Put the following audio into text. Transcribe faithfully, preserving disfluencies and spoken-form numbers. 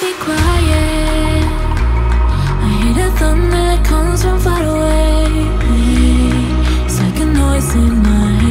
Be quiet. I hear the thunder that comes from far away. It's like a noise in my head.